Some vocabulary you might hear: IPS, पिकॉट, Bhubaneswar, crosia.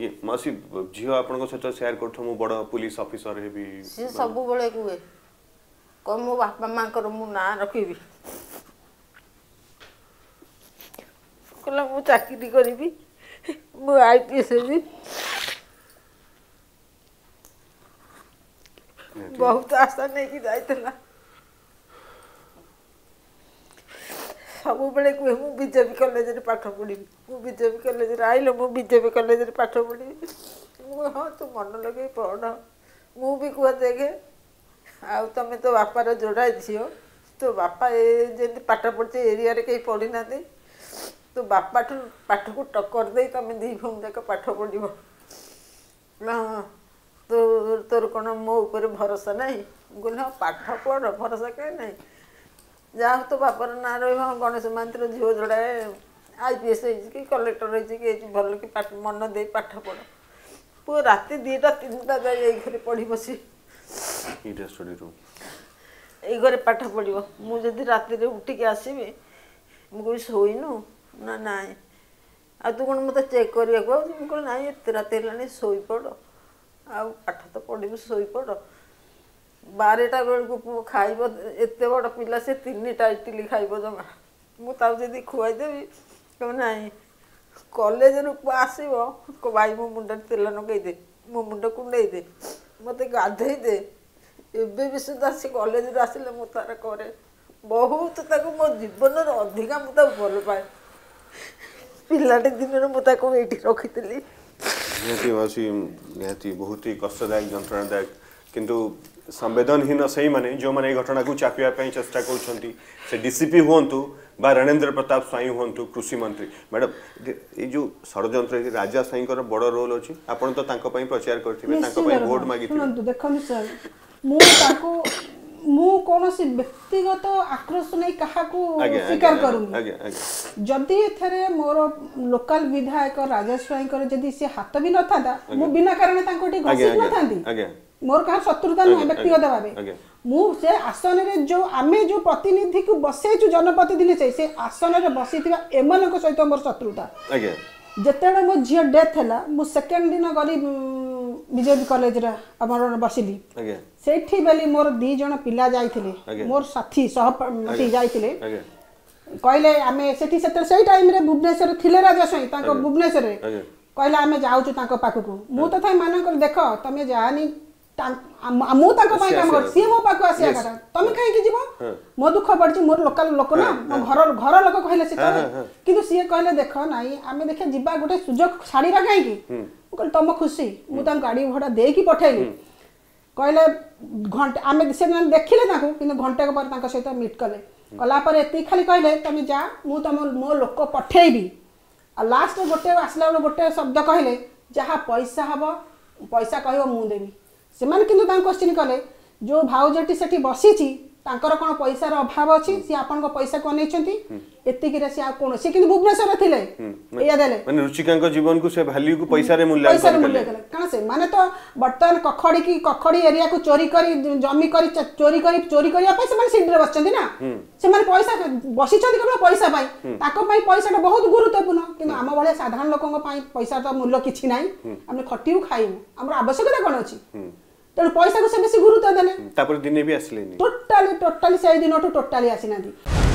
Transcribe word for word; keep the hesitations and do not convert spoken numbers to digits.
ये मासी झियो आपन को सतो शेयर करथो मु बड़ पुलिस ऑफिसर हेबी से सब बळे कुए को मु बाप मां कर मु ना रखिबी कोला मु चाकरी करबी मु आईपीएस हेबी बहुत आशा नहीं कि जाइतला सब बळे कुए मु बीजेपी कॉलेज रे पाठ पढिबी मु बीजेपी कॉलेज रे आइलो मु बीजेपी कॉलेज रे पाठ पढिबी मु हां तो मन लगे पढ मु भी कुआ देगे आ तमे तो बापा रे जोड़ा छियो तो बापा ए जेन पाठ पढते एरिया रे कई पढि नाते तो बापा तो पाठ को टक्कर दे तमे दी भूम जाके पाठ पढिबो ना तो तोर कोनो मो ऊपर भरोसा नहीं गुना पाठ पढ भरोसा के नहीं जा तो बापर ना रहा गणेश मंत्री झील जोड़े आईपीएस कि कलेक्टर होगी भल कि मन दे पाठ पढ़ पु रात दीटा तीन टा जाए घरे पढ़ बस ये घरे पाठ पढ़ मुझे रात उठिक आसबि मुझे शोनु ना ना आ तू कौन मत चेक करा मुझे ना ये रात शोपड़ आठ तो पढ़ शोपड़ बारटा बेलू खाइब एत बड़ पिला से तीन टा इटली खाइब जमा मुझे खुआईदेवी कह ना कलेज रू आसब कह भाई मो मुंड तेल नगईदे मो मुंड कुंडईदे मत गाधईदे एवं सुधा से कलेज रू आसिले मु तार कै बहुत मो जीवन अधिका मुझे भल पाए पिलाटे दिन मुझे ये रखी निहती बहुत ही कष्टदायक जंत्रणादायक किंतु संवेदनहीन से माने जो मैंने घटना को चापियां चेष्टा कर डीसीपी हूँ बा रणेंद्र प्रताप स्वाई हूँ कृषि मंत्री मैडम ये जो षड्यंत्र राजा स्वाई बड़ रोल अच्छी आपन तो प्रचार करेंगे भोट मांगी देखो सर मुझे व्यक्तिगत आक्रोश नहीं क्या स्वीकार करूँगी जदि ए मोर लोकल विधायक राजा स्वाई सी हाथ भी न था बिना कारण न था मोर कहा शत्रुता नुह व्यक्तिगत भाव मुझे आसन रे जो आमे जो प्रतिनिधि को बसईचु जनप्रतिनिधि से से आसन रे बसी एम सहित मोर शत्रुता जिते मो झी डेथ है मु सेकेंड दिन गली बीजेपी कॉलेज बसिली से बेली मोर दीज पिला जाइए मोर साथी सहपाठी जाइए कहले आम से टाइम भुवनेश्वर थिले राजा स्वाई भुवनेश्वर कहले आम जाऊँ पाखक मु तथा मान कर देख तुम जानी मु ताको पाई काम कर सी मो पाको आसी आका तमे काहे कि जीवो मो दुख पड़छ मोर लोकल लोक ना मो घर घर लोक कहले से किंतु सी कहले देखो नाही आमे देखे जीवा गोटे सुजोग छाड़ीबा काहे कि मु कहले तम खुशी मु ता गाड़ी भोडा दे की पठैली कहले घंटा आमे से देखिले ताको किंतु घंटा के पर ताका सहित मीट करले कला पर एती खाली कहले तमे जा मु तम मो लोक पठैबी आ लास्ट गोटे आसला गोटे शब्द कहले जहा पैसा हबो पैसा कहबो मु देबी से मैंने किंतु तां क्वेश्चन कले जो भाउजटी सेठी बसी कौन पैसार अभाव अच्छी सी आपण को पैसा को अनेचंती एतिकि रे सी आ कोन सी किंतु भुवनेश्वर थिले एया देले माने रुचिका को जीवन को से वैल्यू को पैसा रे मूल्यांकन करले कारण से माने तो बर्तन कखड़ी की कखड़ी एरिया को चोरी करी जमी करी चोरी करी चोरी करिया पैसा माने सिड रे बसचंती ना से माने पैसा बसीचंती केवल पैसा पाई ताको पाई पैसा तो बहुत गुरुत्वपूर्ण किंतु हम वाले साधारण लोकों को पाई पैसा तो मूल्य किछि नाही हमने खटियु खाइम हमर आवश्यकता कोन अछि तो पैसा को से बेस गुरुत्व देने दिने भी आसले टोटाली टोटाली से दिन टोटाली आसी ना।